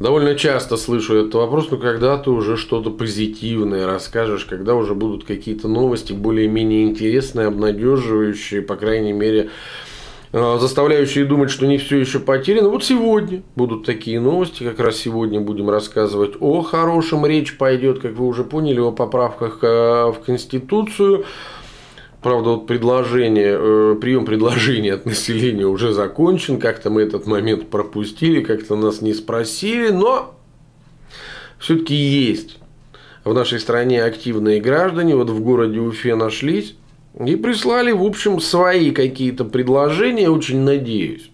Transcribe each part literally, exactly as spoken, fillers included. Довольно часто слышу этот вопрос, но когда ты уже что-то позитивное расскажешь, когда уже будут какие-то новости более-менее интересные, обнадеживающие, по крайней мере, заставляющие думать, что не все еще потеряно. Вот сегодня будут такие новости, как раз сегодня будем рассказывать о хорошем. Речь пойдет, как вы уже поняли, о поправках в Конституцию. Правда, вот предложение, э, прием предложений от населения уже закончен, как-то мы этот момент пропустили, как-то нас не спросили, но все-таки есть в нашей стране активные граждане, вот в городе Уфе нашлись и прислали, в общем, свои какие-то предложения, очень надеюсь,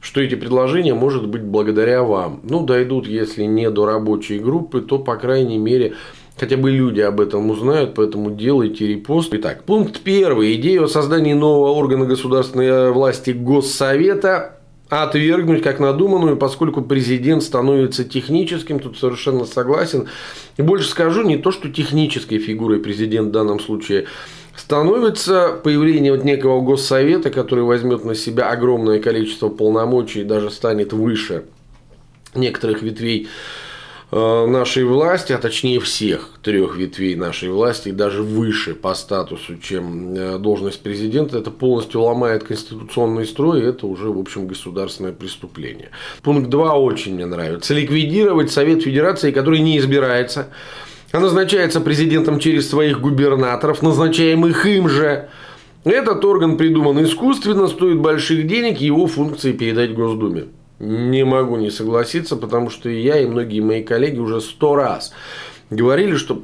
что эти предложения, может быть, благодаря вам, ну, дойдут, если не до рабочей группы, то, по крайней мере, хотя бы люди об этом узнают, поэтому делайте репост. Итак, пункт первый. Идею о создании нового органа государственной власти Госсовета отвергнуть как надуманную, поскольку президент становится техническим, тут совершенно согласен. И больше скажу, не то, что технической фигурой президент в данном случае становится, появление вот некого Госсовета, который возьмет на себя огромное количество полномочий и даже станет выше некоторых ветвей нашей власти, а точнее всех трех ветвей нашей власти, и даже выше по статусу, чем должность президента, это полностью ломает конституционный строй, и это уже, в общем, государственное преступление. Пункт два очень мне нравится. Ликвидировать Совет Федерации, который не избирается, а назначается президентом через своих губернаторов, назначаемых им же. Этот орган придуман искусственно, стоит больших денег, его функции передать Госдуме. Не могу не согласиться, потому что и я, и многие мои коллеги уже сто раз говорили, что,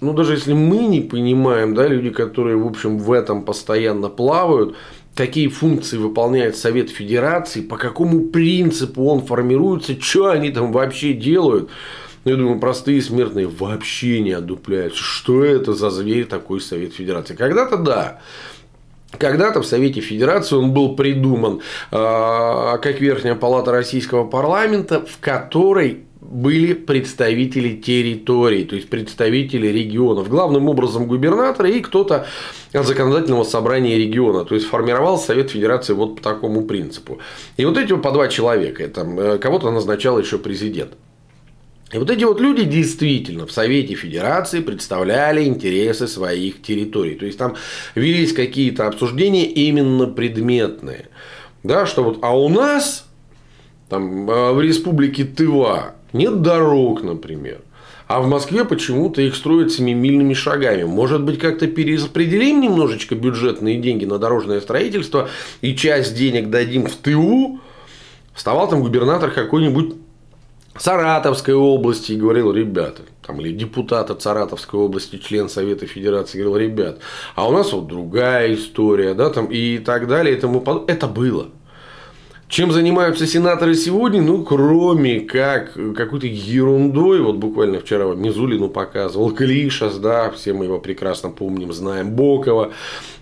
ну, даже если мы не понимаем, да, люди, которые, в общем, в этом постоянно плавают, какие функции выполняет Совет Федерации, по какому принципу он формируется, что они там вообще делают. Я думаю, простые смертные вообще не одупляются. Что это за зверь такой Совет Федерации? Когда-то да. Когда-то в Совете Федерации он был придуман э, как Верхняя Палата Российского парламента, в которой были представители территорий, то есть представители регионов, главным образом губернаторы и кто-то от законодательного собрания региона. То есть формировал Совет Федерации вот по такому принципу. И вот эти вот по два человека, там, кого-то назначал еще президент. И вот эти вот люди действительно в Совете Федерации представляли интересы своих территорий. То есть там велись какие-то обсуждения именно предметные. Да, что вот, а у нас там, в Республике Тыва нет дорог, например. А в Москве почему-то их строят семимильными шагами. Может быть, как-то перераспределим немножечко бюджетные деньги на дорожное строительство и часть денег дадим в Тыву. Вставал там губернатор какой-нибудь Саратовской области и говорил: ребята, там, или депутат от Саратовской области, член Совета Федерации, говорил: ребят, а у нас вот другая история, да, там, и так далее, и тому подобное. Это было. Чем занимаются сенаторы сегодня? Ну, кроме как какой-то ерундой, вот буквально вчера Мизулину показывал, Клишас, да, все мы его прекрасно помним, знаем, Бокова,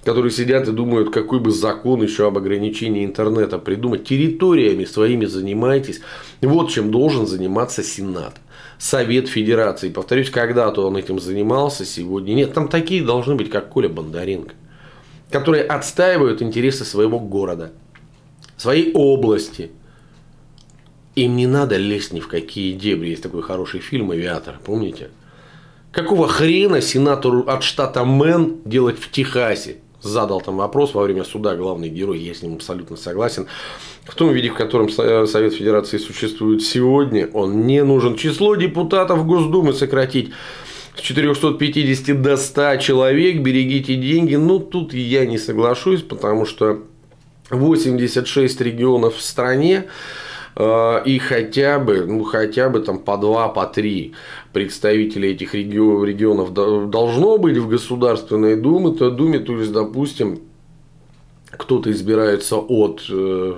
которые сидят и думают, какой бы закон еще об ограничении интернета придумать. Территориями своими занимайтесь. Вот чем должен заниматься Сенат. Совет Федерации. Повторюсь, когда-то он этим занимался, сегодня нет. Там такие должны быть, как Коля Бондаренко, которые отстаивают интересы своего города, своей области. Им не надо лезть ни в какие дебри. Есть такой хороший фильм «Авиатор», помните? Какого хрена сенатору от штата Мэн делать в Техасе? Задал там вопрос во время суда главный герой, я с ним абсолютно согласен. В том виде, в котором Совет Федерации существует сегодня, он не нужен. Число депутатов Госдумы сократить с четырёхсот пятидесяти до ста человек, берегите деньги. Ну, тут я не соглашусь, потому что восемьдесят шесть регионов в стране, э, и хотя бы, ну, хотя бы там по два, по три представителя этих регионов должно быть в Государственной Думе, то Думе, то есть, допустим, кто-то избирается от, э,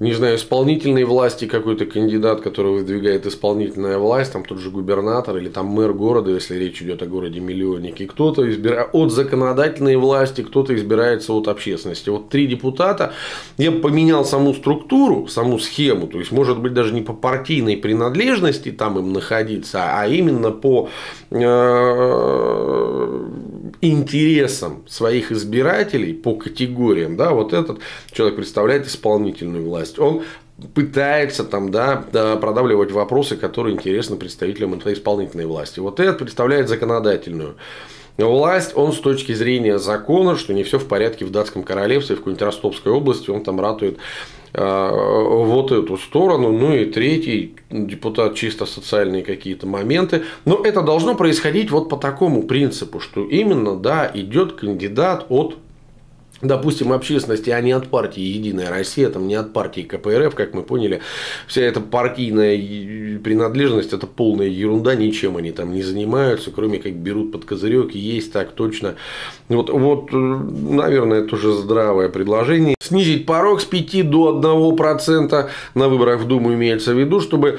не знаю, исполнительной власти, какой-то кандидат, который выдвигает исполнительная власть, там тот же губернатор или там мэр города, если речь идет о городе-миллионнике, кто-то избирается от законодательной власти, кто-то избирается от общественности. Вот три депутата, я поменял саму структуру, саму схему, то есть, может быть, даже не по партийной принадлежности там им находиться, а именно по интересам своих избирателей по категориям, да, вот этот человек представляет исполнительную власть, он пытается там, да, продавливать вопросы, которые интересны представителям исполнительной власти. Вот этот представляет законодательную власть, он с точки зрения закона, что не все в порядке в Датском королевстве, в какой-нибудь Ростовской области, он там ратует вот эту сторону. Ну и третий депутат, чисто социальные какие-то моменты. Но это должно происходить вот по такому принципу, что именно, да, идет кандидат от, допустим, общественности, а не от партии «Единая Россия», там не от партии КПРФ, как мы поняли, вся эта партийная принадлежность – это полная ерунда, ничем они там не занимаются, кроме как берут под козырек и есть так точно. Вот, вот, наверное, это уже здравое предложение. Снизить порог с пяти до одного процента на выборах в Думу имеется в виду, чтобы...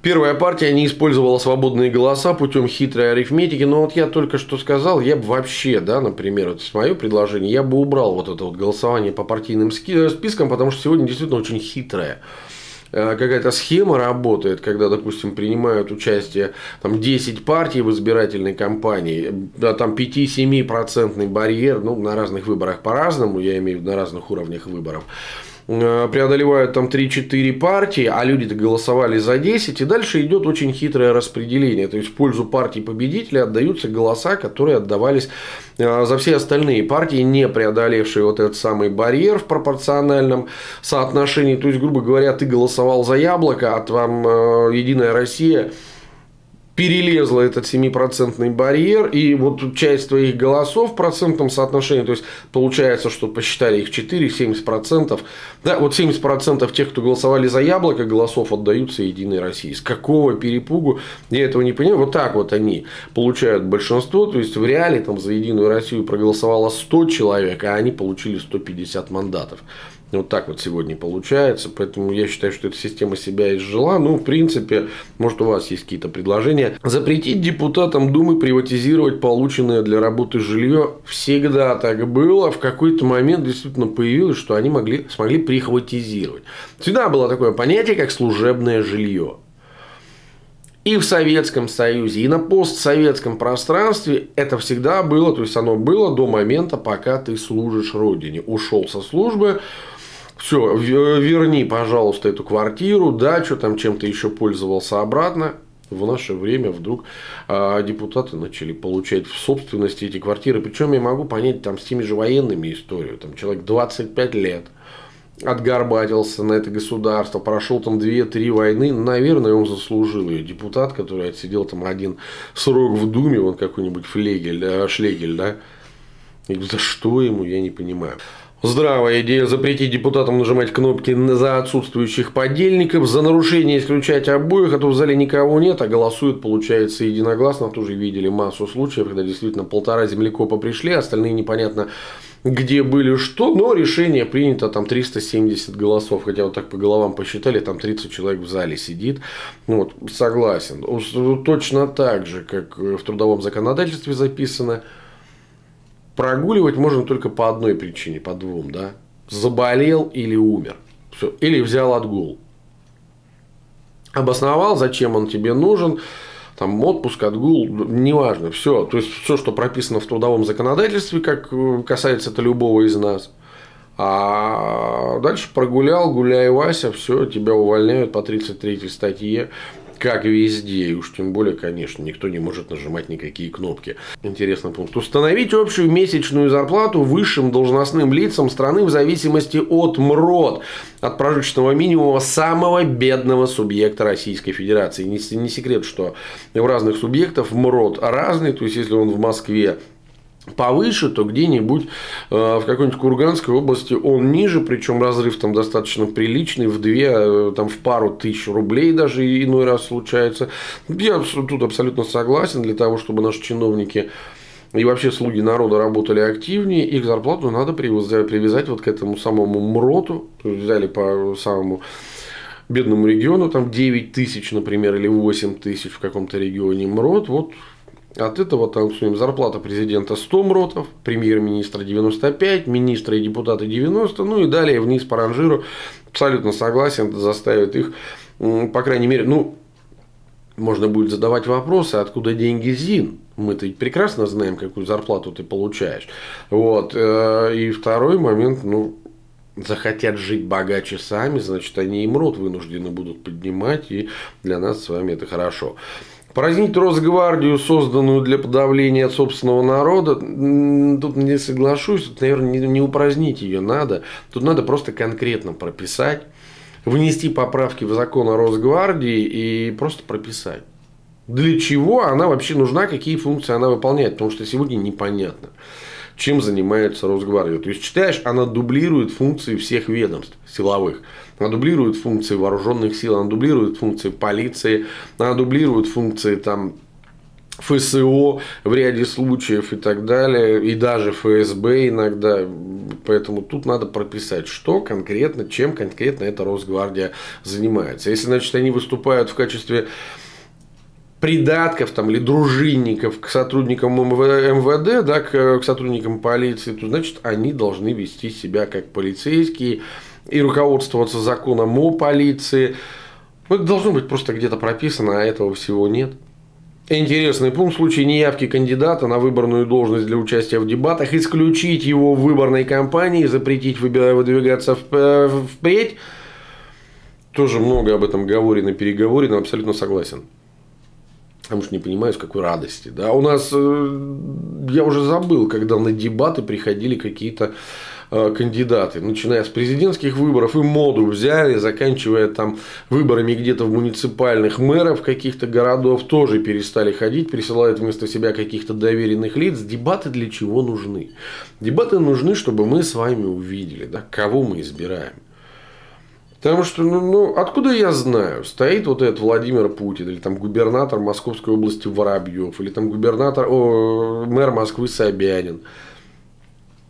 Первая партия не использовала свободные голоса путем хитрой арифметики, но вот я только что сказал, я бы вообще, да, например, вот мое предложение, я бы убрал вот это вот голосование по партийным спискам, потому что сегодня действительно очень хитрая какая-то схема работает, когда, допустим, принимают участие там, десять партий в избирательной кампании, да, там пяти-семи процентный барьер, ну, на разных выборах по-разному, я имею в виду на разных уровнях выборов. Преодолевают там три-четыре партии, а люди-то голосовали за десять, и дальше идет очень хитрое распределение, то есть в пользу партии победителя отдаются голоса, которые отдавались за все остальные партии, не преодолевшие вот этот самый барьер в пропорциональном соотношении, то есть, грубо говоря, ты голосовал за Яблоко, а там «Единая Россия» перелезла этот семипроцентный барьер, и вот часть твоих голосов в процентном соотношении, то есть получается, что посчитали их четыре, семьдесят процентов, да, вот семьдесят процентов тех, кто голосовали за Яблоко, голосов отдаются «Единой России». С какого перепугу, я этого не понимаю, вот так вот они получают большинство, то есть в реале там за «Единую Россию» проголосовало сто человек, а они получили сто пятьдесят мандатов. Вот так вот сегодня получается, поэтому я считаю, что эта система себя изжила. Ну, в принципе, может, у вас есть какие-то предложения. Запретить депутатам Думы приватизировать полученное для работы жилье. Всегда так было, в какой-то момент действительно появилось, что они могли, смогли прихватизировать. Всегда было такое понятие, как служебное жилье. И в Советском Союзе, и на постсоветском пространстве это всегда было, то есть оно было до момента, пока ты служишь Родине. Ушел со службы, все, верни, пожалуйста, эту квартиру, дачу, там чем-то еще пользовался обратно. В наше время вдруг э, депутаты начали получать в собственности эти квартиры. Причем я могу понять там с теми же военными историю. Там человек двадцать пять лет отгорбатился на это государство, прошел там две-три войны, наверное, он заслужил ее. Депутат, который отсидел там один срок в Думе, он какой-нибудь флегель, шлегель, да? И за что ему, я не понимаю. Здравая идея запретить депутатам нажимать кнопки за отсутствующих подельников, за нарушение исключать обоих, а то в зале никого нет, а голосуют, получается, единогласно. Тоже видели массу случаев, когда действительно полтора землекопа пришли, остальные непонятно где были что, но решение принято, там триста семьдесят голосов, хотя вот так по головам посчитали, там тридцать человек в зале сидит. Ну, вот, согласен, точно так же, как в трудовом законодательстве записано. Прогуливать можно только по одной причине, по двум, да? Заболел или умер. Все. Или взял отгул. Обосновал, зачем он тебе нужен. Там отпуск, отгул, неважно. Все. То есть все, что прописано в трудовом законодательстве, как касается это любого из нас. А дальше прогулял, гуляй, Вася, все, тебя увольняют по тридцать третьей статье. Как везде, и уж тем более, конечно, никто не может нажимать никакие кнопки. Интересный пункт. Установить общую месячную зарплату высшим должностным лицам страны в зависимости от МРОТ, от прожиточного минимума самого бедного субъекта Российской Федерации. Не секрет, что у разных субъектов МРОТ разный, то есть если он в Москве повыше, то где-нибудь в какой-нибудь Курганской области он ниже, причем разрыв там достаточно приличный, в две, там в пару тысяч рублей даже иной раз случается. Я тут абсолютно согласен, для того, чтобы наши чиновники и вообще слуги народа работали активнее, их зарплату надо привязать вот к этому самому МРОТу, взяли по самому бедному региону, там девять тысяч, например, или восемь тысяч в каком-то регионе МРОТ, вот. От этого там зарплата президента сто мротов, премьер-министра девяносто пять, министра и депутата девяносто, ну и далее вниз по ранжиру. Абсолютно согласен, заставит их, по крайней мере, ну, можно будет задавать вопросы, откуда деньги ЗИН. Мы-то прекрасно знаем, какую зарплату ты получаешь. Вот. И второй момент, ну, захотят жить богаче сами, значит, они им рот вынуждены будут поднимать, и для нас с вами это хорошо. Празднить Росгвардию, созданную для подавления от собственного народа, тут не соглашусь, тут, наверное, не упразднить ее надо, тут надо просто конкретно прописать, внести поправки в закон о Росгвардии и просто прописать. Для чего она вообще нужна, какие функции она выполняет, потому что сегодня непонятно, чем занимается Росгвардия. То есть, читаешь, она дублирует функции всех ведомств силовых. Она дублирует функции вооруженных сил, она дублирует функции полиции, она дублирует функции там, эф эс о в ряде случаев и так далее, и даже эф эс бэ иногда. Поэтому тут надо прописать, что конкретно, чем конкретно эта Росгвардия занимается. Если, значит, они выступают в качестве придатков там, или дружинников к сотрудникам эм вэ дэ, да, к, к сотрудникам полиции, то значит они должны вести себя как полицейские и руководствоваться законом о полиции. Это должно быть просто где-то прописано, а этого всего нет. Интересный пункт. В случае неявки кандидата на выборную должность для участия в дебатах, исключить его в выборной кампании, запретить выдвигаться впредь. Тоже много об этом говорено, переговорено, абсолютно согласен. Потому что не понимаю, с какой радости. Да? У нас, я уже забыл, когда на дебаты приходили какие-то кандидаты, начиная с президентских выборов, и моду взяли, заканчивая там выборами где-то в муниципальных мэров каких-то городов, тоже перестали ходить, присылают вместо себя каких-то доверенных лиц. Дебаты для чего нужны? Дебаты нужны, чтобы мы с вами увидели, да, кого мы избираем. Потому что, ну, ну, откуда я знаю, стоит вот этот Владимир Путин, или там губернатор Московской области Воробьев, или там губернатор, о, мэр Москвы Собянин,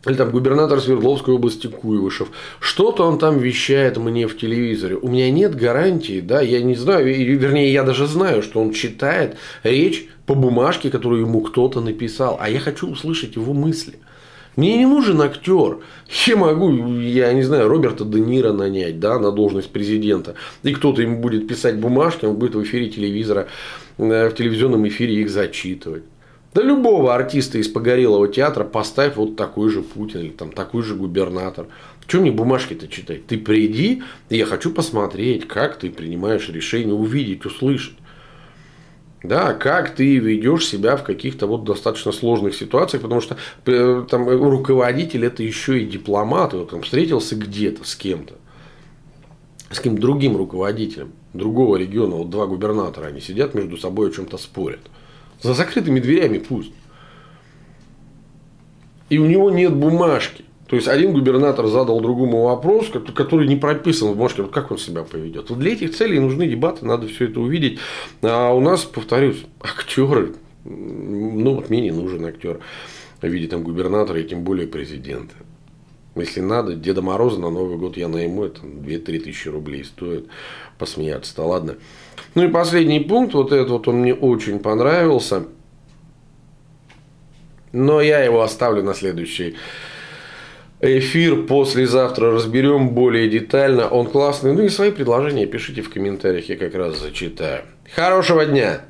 или там губернатор Свердловской области Куйвашев. Что-то он там вещает мне в телевизоре. У меня нет гарантии, да, я не знаю, вернее, я даже знаю, что он читает речь по бумажке, которую ему кто-то написал, а я хочу услышать его мысли. Мне не нужен актер. Я могу, я не знаю, Роберта Де Ниро нанять, да, на должность президента. И кто-то ему будет писать бумажки, он будет в эфире телевизора, в телевизионном эфире их зачитывать. Да любого артиста из погорелого театра поставь вот такой же Путин или там такой же губернатор. Чего мне бумажки-то читать? Ты приди, и я хочу посмотреть, как ты принимаешь решение, увидеть, услышать. Да, как ты ведешь себя в каких-то вот достаточно сложных ситуациях, потому что там руководитель это еще и дипломат, он там встретился где-то с кем-то, с кем-то другим руководителем другого региона, вот два губернатора, они сидят между собой о чем-то спорят. За закрытыми дверями пусть. И у него нет бумажки. То есть, один губернатор задал другому вопрос, который не прописан в бумажке, вот как он себя поведет. Вот для этих целей нужны дебаты, надо все это увидеть. А у нас, повторюсь, актеры, ну, вот мне не нужен актер в виде там, губернатора и тем более президента. Если надо, Деда Мороза на Новый год я найму, это две-три тысячи рублей стоит, посмеяться-то ладно. Ну и последний пункт, вот этот вот он мне очень понравился, но я его оставлю на следующий эфир, послезавтра разберем более детально, он классный. Ну и свои предложения пишите в комментариях, я как раз зачитаю. Хорошего дня!